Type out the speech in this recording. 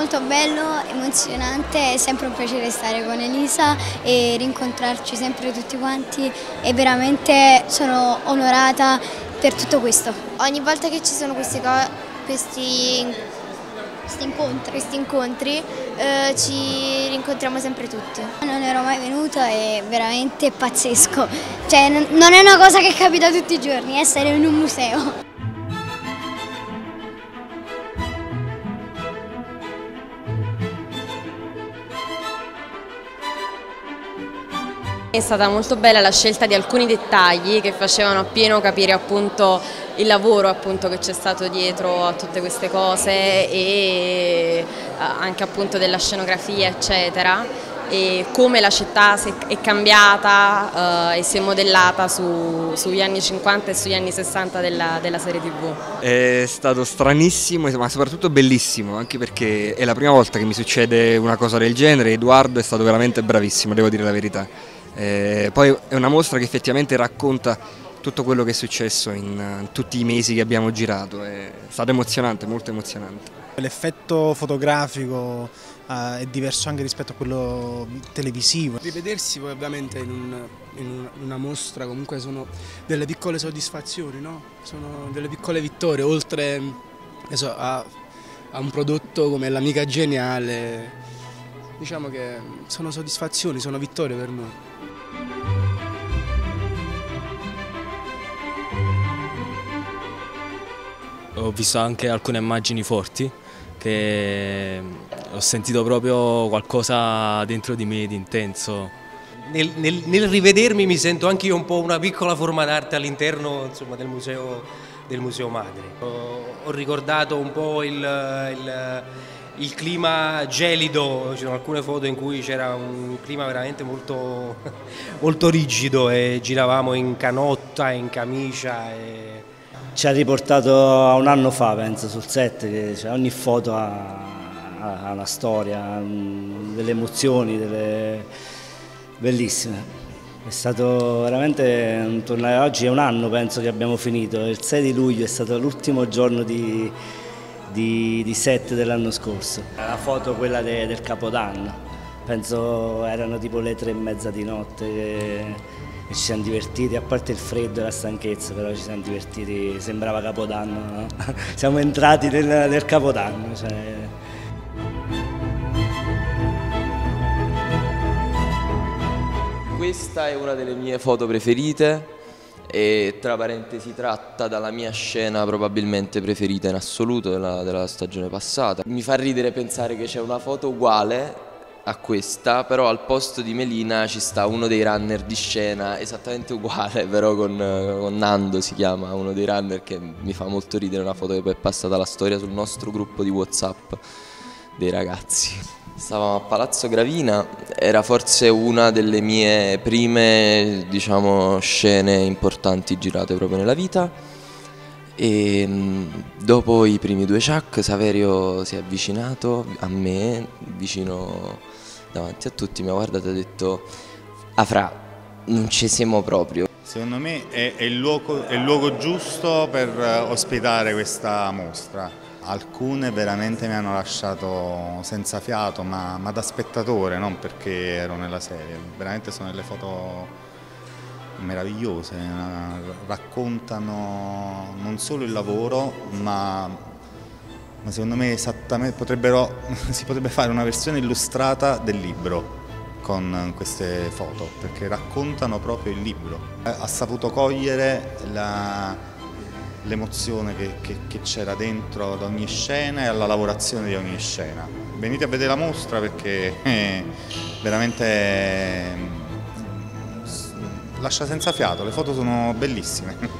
molto bello, emozionante, è sempre un piacere stare con Elisa e rincontrarci sempre tutti quanti e veramente sono onorata per tutto questo. Ogni volta che ci sono questi incontri ci rincontriamo sempre tutti. Non ero mai venuta, è veramente pazzesco, cioè non è una cosa che capita tutti i giorni, essere in un museo. È stata molto bella la scelta di alcuni dettagli che facevano appieno capire appunto il lavoro che c'è stato dietro a tutte queste cose e anche appunto della scenografia eccetera, e come la città è cambiata e si è modellata sugli anni 50 e sugli anni 60 della serie TV. È stato stranissimo ma soprattutto bellissimo, anche perché è la prima volta che mi succede una cosa del genere. Eduardo è stato veramente bravissimo, devo dire la verità. Poi è una mostra che effettivamente racconta tutto quello che è successo in tutti i mesi che abbiamo girato, è stato emozionante, molto emozionante. L'effetto fotografico è diverso anche rispetto a quello televisivo. Rivedersi poi ovviamente in una mostra comunque sono delle piccole soddisfazioni, no? Sono delle piccole vittorie, oltre a un prodotto come L'amica geniale. Diciamo che sono soddisfazioni, sono vittorie per noi. Ho visto anche alcune immagini forti, che ho sentito proprio qualcosa dentro di me di intenso. Nel rivedermi mi sento anche io un po' una piccola forma d'arte all'interno del museo Madre. Ho ricordato un po' il clima gelido, ci sono alcune foto in cui c'era un clima veramente molto, molto rigido e giravamo in canotta, in camicia. Ci ha riportato a un anno fa, penso, sul set, che cioè, ogni foto ha una storia, delle emozioni, bellissime. È stato veramente, oggi è un anno penso che abbiamo finito, il 6 di luglio è stato l'ultimo giorno di set dell'anno scorso. La foto quella del Capodanno, penso erano tipo le 3:30 di notte e ci siamo divertiti, a parte il freddo e la stanchezza, però ci siamo divertiti, sembrava Capodanno, no? Siamo entrati nel Capodanno. Cioè. Questa è una delle mie foto preferite e tra parentesi tratta dalla mia scena probabilmente preferita in assoluto della stagione passata. Mi fa ridere pensare che c'è una foto uguale a questa, però al posto di Melina ci sta uno dei runner di scena esattamente uguale, però con Nando, si chiama, uno dei runner, che mi fa molto ridere, una foto che poi è passata alla storia sul nostro gruppo di WhatsApp dei ragazzi. Stavamo a Palazzo Gravina, era forse una delle mie prime, diciamo, scene importanti girate proprio nella vita, e dopo i primi due ciak Saverio si è avvicinato a me, vicino davanti a tutti, mi ha guardato e ha detto: "Ah fra, non ci siamo proprio". Secondo me è il luogo giusto per ospitare questa mostra. Alcune veramente mi hanno lasciato senza fiato, ma da spettatore, non perché ero nella serie. Veramente sono delle foto meravigliose, raccontano non solo il lavoro, ma secondo me esattamente si potrebbe fare una versione illustrata del libro con queste foto, perché raccontano proprio il libro. Ha saputo cogliere l'emozione che c'era dentro ad ogni scena e alla lavorazione di ogni scena. Venite a vedere la mostra perché veramente lascia senza fiato, le foto sono bellissime.